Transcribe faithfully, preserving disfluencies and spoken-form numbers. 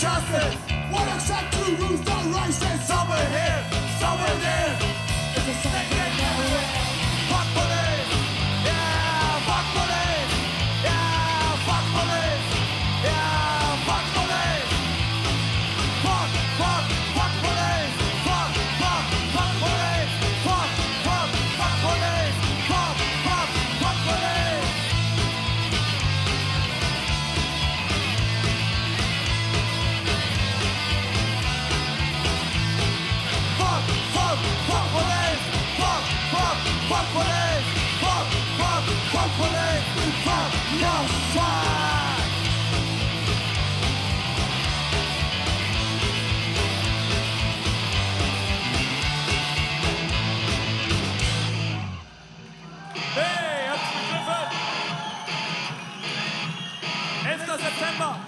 justice. What a shot to lose the race. There's someone here, someone there. It's a snake everywhere. Fuck police, yeah, fuck police, yeah, fuck police, yeah, fuck police. Fuck, fuck, fuck police, fuck, fuck, fuck police, fuck, fuck, fuck police, fuck, fuck, fuck police. Fuck police, fuck, fuck, fuck police, fuck your side. Hey, habt's begriffen? elfter September.